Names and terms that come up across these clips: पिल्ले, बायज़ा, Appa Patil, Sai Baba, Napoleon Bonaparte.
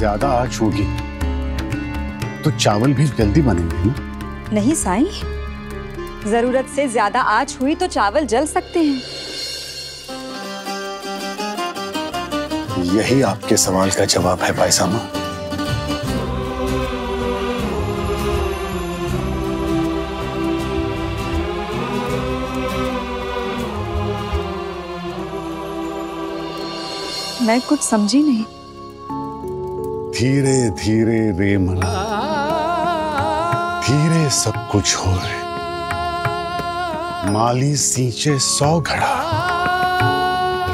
ज्यादा आंच होगी तो चावल भी जल्दी बनेंगे ना? नहीं साईं, जरूरत से ज्यादा आंच हुई तो चावल जल सकते हैं। यही आपके सवाल का जवाब है बायज़ा माँ। मैं कुछ समझी नहीं। धीरे धीरे रे मना, धीरे सब कुछ हो रे। माली सींचे 100 घड़ा,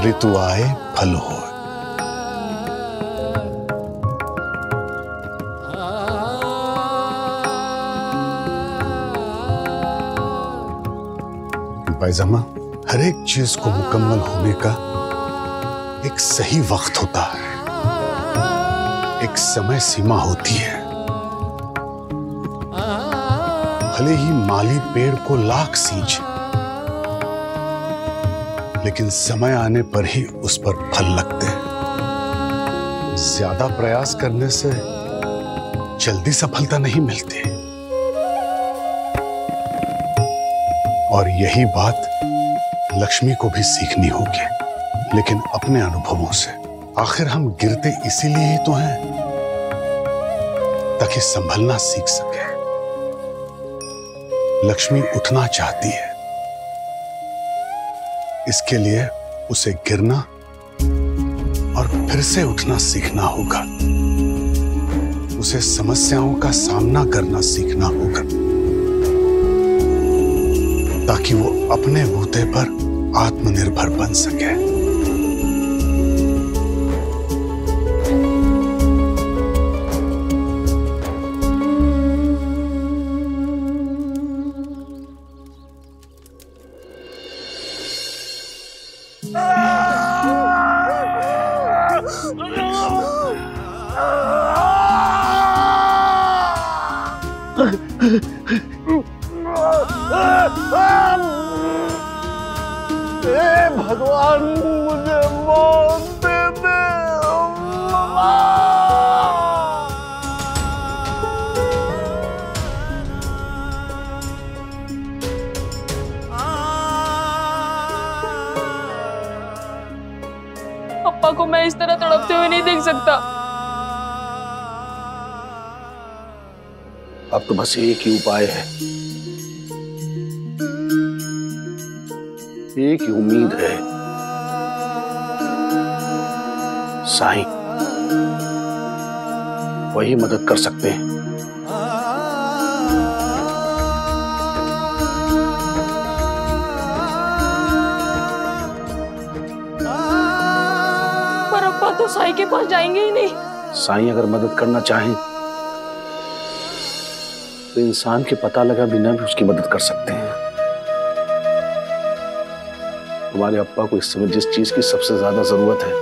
ऋतु आए फल हो। बायज़ा माँ, हर एक चीज को मुकम्मल होने का एक सही वक्त होता है, एक समय सीमा होती है। भले ही माली पेड़ को लाख सींचे, लेकिन समय आने पर ही उस पर फल लगते हैं। ज्यादा प्रयास करने से जल्दी सफलता नहीं मिलती, और यही बात लक्ष्मी को भी सीखनी होगी, लेकिन अपने अनुभवों से। आखिर हम गिरते इसीलिए ही तो हैं ताकि संभलना सीख सके। लक्ष्मी उठना चाहती है, इसके लिए उसे गिरना और फिर से उठना सीखना होगा। उसे समस्याओं का सामना करना सीखना होगा ताकि वो अपने बूते पर आत्मनिर्भर बन सके। भगवान मुझे मौत दे दे। पापा को मैं इस तरह तड़पते हुए नहीं देख सकता। अब तो बस एक ही उपाय है, एक ही उम्मीद है। साईं वही मदद कर सकते हैं। पर अब्बा तो साईं के पास जाएंगे ही नहीं। साईं अगर मदद करना चाहें तो इंसान के पता लगा बिना भी उसकी मदद कर सकते हैं। तुम्हारे अब्बा को इस समय जिस चीज की सबसे ज्यादा जरूरत है,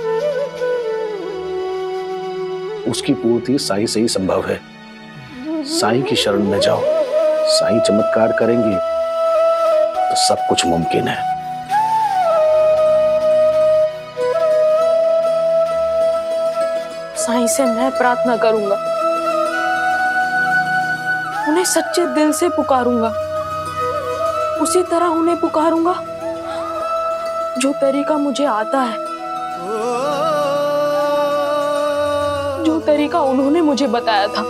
उसकी पूर्ति साईं से ही संभव है। साईं की शरण में जाओ, साईं चमत्कार करेंगे तो सब कुछ मुमकिन है। साईं से मैं प्रार्थना करूंगा, उन्हें सच्चे दिल से पुकारूंगा, उसी तरह उन्हें पुकारूंगा जो तरीका मुझे आता है, जो तरीका उन्होंने मुझे बताया था।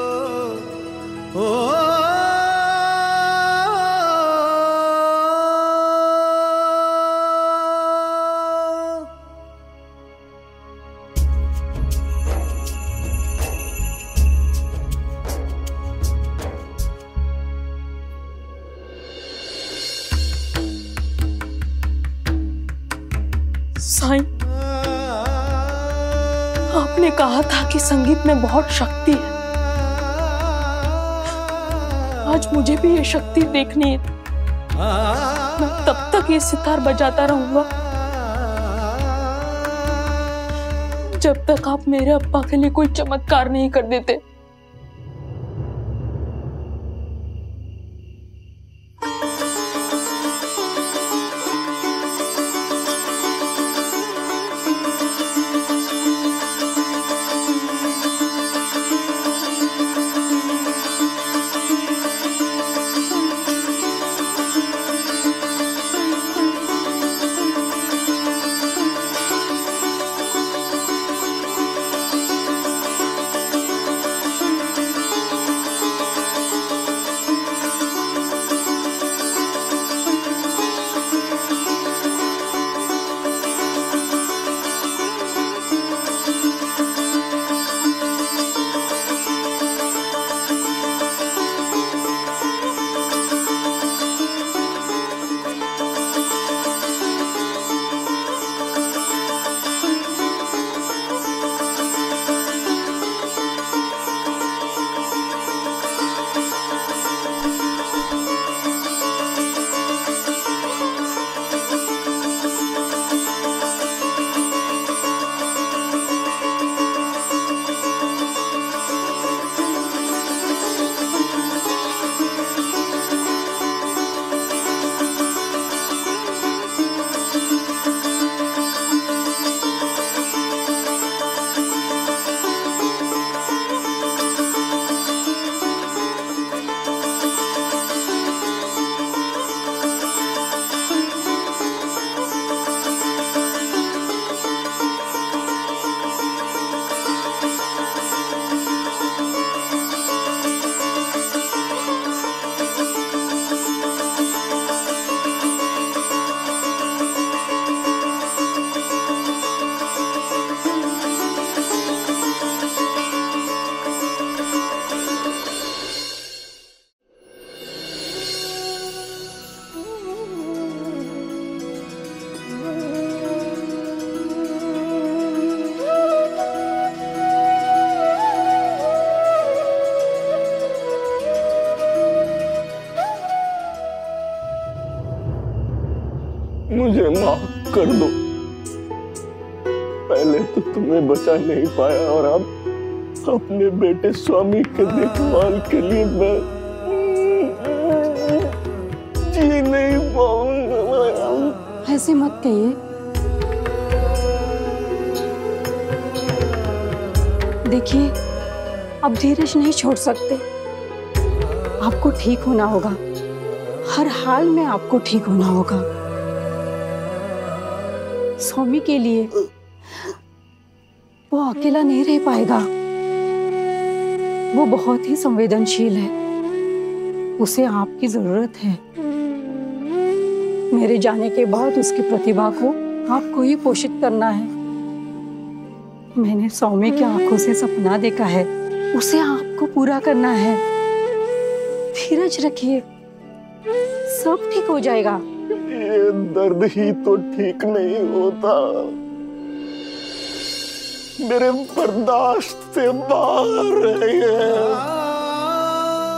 साईं, आपने कहा था कि संगीत में बहुत शक्ति है। आज मुझे भी ये शक्ति देखनी है। मैं तब तक ये सितार बजाता रहूंगा जब तक आप मेरे अब्बा के लिए कोई चमत्कार नहीं कर देते। मुझे माफ कर दो। पहले तो तुम्हें बचा नहीं पाया और अब अपने बेटे स्वामी के देखभाल के लिए मैं जी नहीं पाऊंगा। ऐसे मत कहिए। देखिए अब धीरज नहीं छोड़ सकते, आपको ठीक होना होगा, हर हाल में आपको ठीक होना होगा। स्वामी के लिए वो अकेला नहीं रह पाएगा, वो बहुत ही संवेदनशील है, उसे आपकी जरूरत है। मेरे जाने के बाद उसकी प्रतिभा को आपको ही पोषित करना है। मैंने स्वामी की आंखों से सपना देखा है, उसे आपको पूरा करना है। धीरज रखिए, सब ठीक हो जाएगा। ये दर्द ही तो ठीक नहीं होता, मेरे बर्दाश्त से बाहर है ये।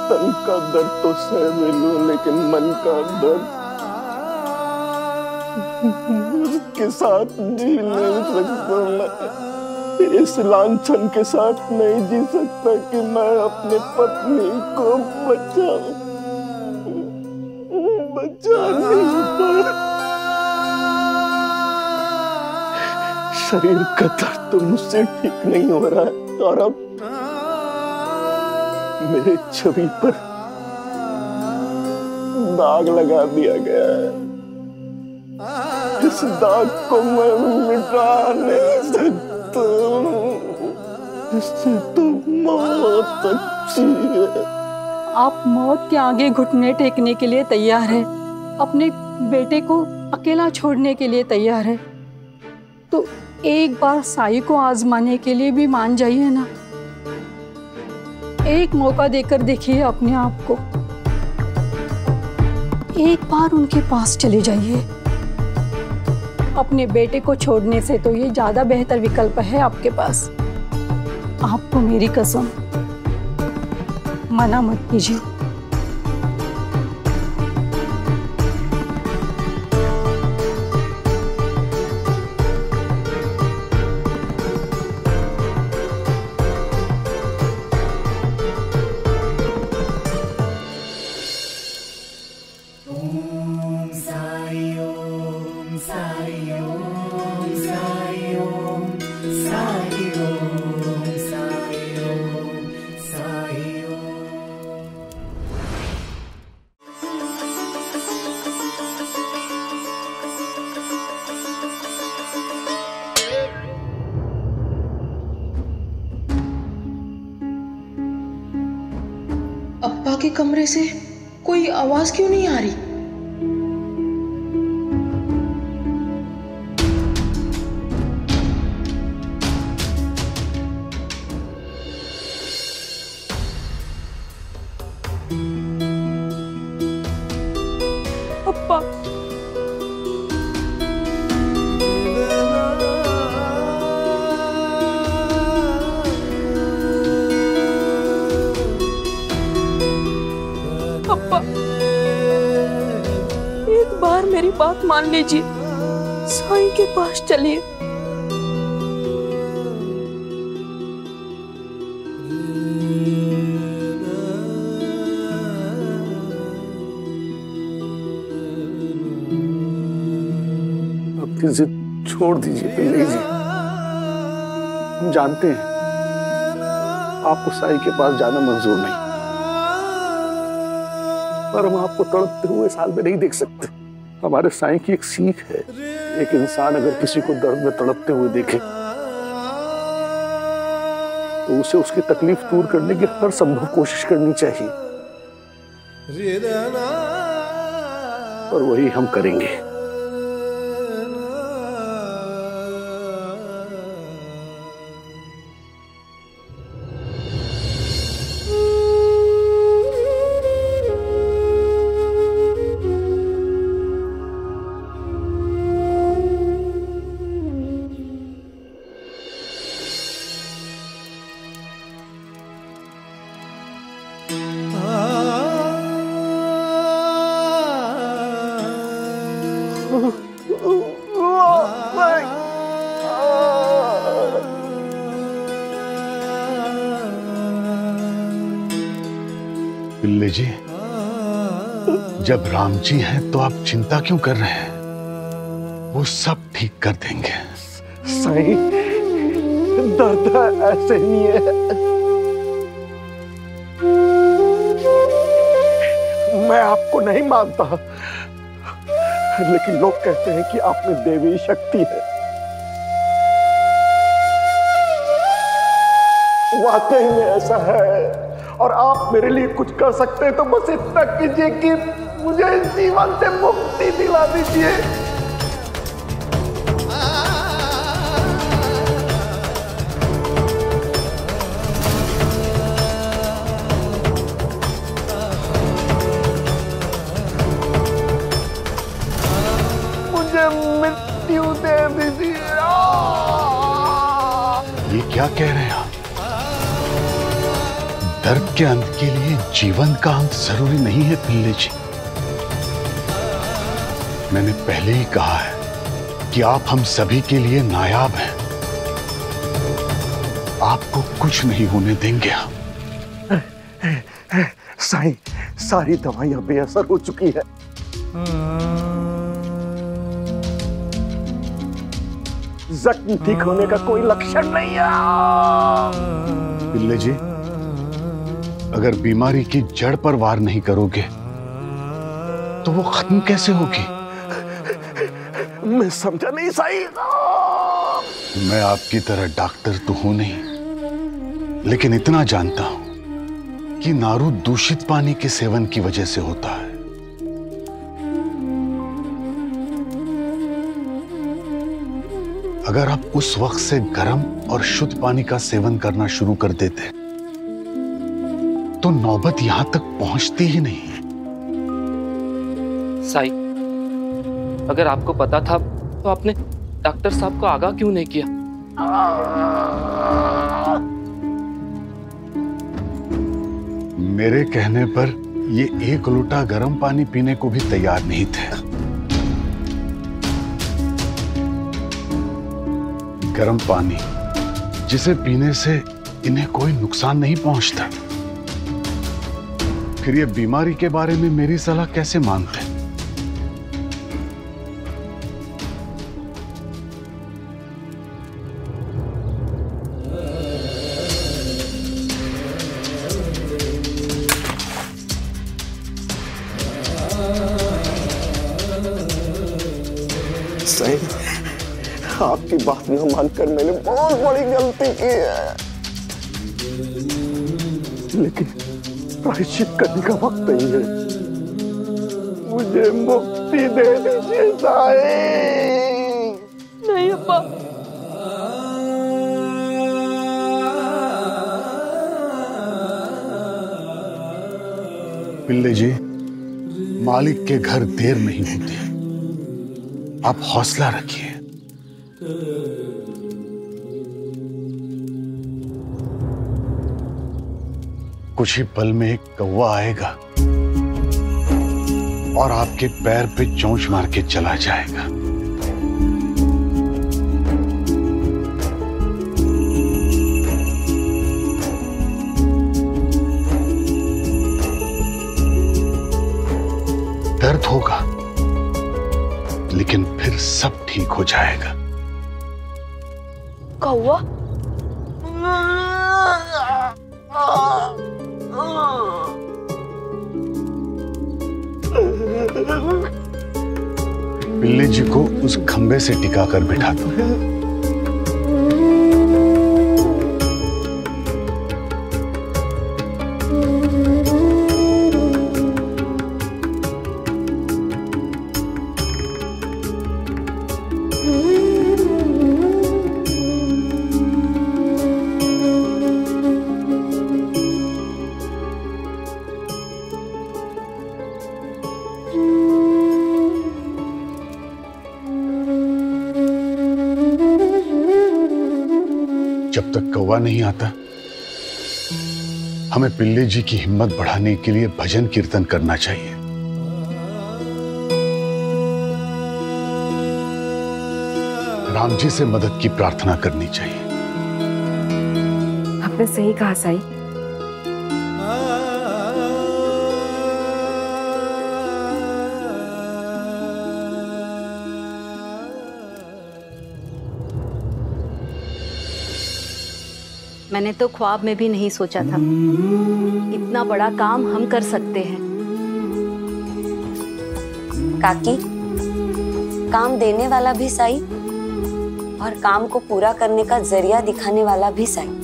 तन का दर्द तो सह लूं, लेकिन मन का दर्द उसके साथ जी नहीं सकता मैं। इस लांछन के साथ नहीं जी सकता कि मैं अपने पत्नी को बचा नहीं। शरीर का दर्द तो मुझसे ठीक नहीं हो रहा है और अब मेरे छवि पर दाग लगा दिया गया है। इस दाग को मैं मिटा नहीं सकता, इससे तो मौत अच्छी है। आप मौत के आगे घुटने टेकने के लिए तैयार है, अपने बेटे को अकेला छोड़ने के लिए तैयार है, तो एक बार साई को आजमाने के लिए भी मान जाइए ना। एक मौका देकर देखिए अपने आप को, एक बार उनके पास चले जाइए। अपने बेटे को छोड़ने से तो ये ज्यादा बेहतर विकल्प है आपके पास। आपको मेरी कसम, मना मत कीजिए। के कमरे से कोई आवाज क्यों नहीं आ रही? अप्पा, मेरी बात मान लीजिए, साईं के पास चलिए। आपकी जिद छोड़ दीजिए प्लीज। हम जानते हैं आपको साईं के पास जाना मंजूर नहीं, पर हम आपको तड़पते हुए साल में नहीं देख सकते। हमारे साईं की एक सीख है, एक इंसान अगर किसी को दर्द में तड़पते हुए देखे तो उसे उसकी तकलीफ दूर करने की हर संभव कोशिश करनी चाहिए, और वही हम करेंगे। पिल्ले जी, जब राम जी हैं तो आप चिंता क्यों कर रहे हैं? वो सब ठीक कर देंगे। साईं, दादा ऐसे नहीं है। मैं आपको नहीं मानता, लेकिन लोग कहते हैं कि आप में देवी शक्ति है। वाकई में ऐसा है, और आप मेरे लिए कुछ कर सकते हैं तो बस इतना कीजिए कि मुझे इस जीवन से मुक्ति दिला दीजिए। मुझे मृत्यु दे दीजिए। ये क्या कह रहे हैं आप? दर्द के अंत के लिए जीवन का अंत जरूरी नहीं है पिल्ले जी। मैंने पहले ही कहा है कि आप हम सभी के लिए नायाब हैं। आपको कुछ नहीं होने देंगे हम। साईं, सारी दवाइयां बेअसर हो चुकी है। जख्म ठीक होने का कोई लक्षण नहीं है। पिल्ले जी, अगर बीमारी की जड़ पर वार नहीं करोगे तो वो खत्म कैसे होगी? मैं समझा नहीं साईं। मैं आपकी तरह डॉक्टर तो हूं नहीं, लेकिन इतना जानता हूं कि नारू दूषित पानी के सेवन की वजह से होता है। अगर आप उस वक्त से गर्म और शुद्ध पानी का सेवन करना शुरू कर देते तो नौबत यहां तक पहुंचती ही नहीं। साईं, अगर आपको पता था तो आपने डॉक्टर साहब को आगाह क्यों नहीं किया? मेरे कहने पर ये एक लोटा गर्म पानी पीने को भी तैयार नहीं थे। गर्म पानी जिसे पीने से इन्हें कोई नुकसान नहीं पहुंचता, फिर ये बीमारी के बारे में मेरी सलाह कैसे मानते हैं? साईं, आपकी बात न मानकर मैंने बहुत बड़ी गलती की है, लेकिन प्रायश्चित करने का वक्त नहीं है। मुझे मुक्ति दे दीजिए साईं। नहीं अब्बा, पिल्ले जी, मालिक के घर देर नहीं होती। आप हौसला रखिए। कुछ ही पल में एक कौवा आएगा और आपके पैर पे चोंच मार के चला जाएगा। दर्द होगा, लेकिन फिर सब ठीक हो जाएगा। कौवा? पिल्ले जी को उस खंबे से टिका कर बैठा दो। जब तक कौवा नहीं आता, हमें पिल्ले जी की हिम्मत बढ़ाने के लिए भजन कीर्तन करना चाहिए। राम जी से मदद की प्रार्थना करनी चाहिए। आपने सही कहा साईं। मैंने तो ख्वाब में भी नहीं सोचा था इतना बड़ा काम हम कर सकते हैं। काकी, काम देने वाला भी साई और काम को पूरा करने का जरिया दिखाने वाला भी साई।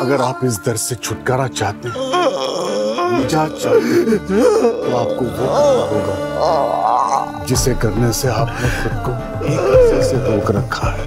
अगर आप इस दर्द से छुटकारा चाहते हैं, निजात चाहते हैं, तो आपको वो करना होगा जिसे करने से आपने खुद को एक अरसे से रोक रखा है।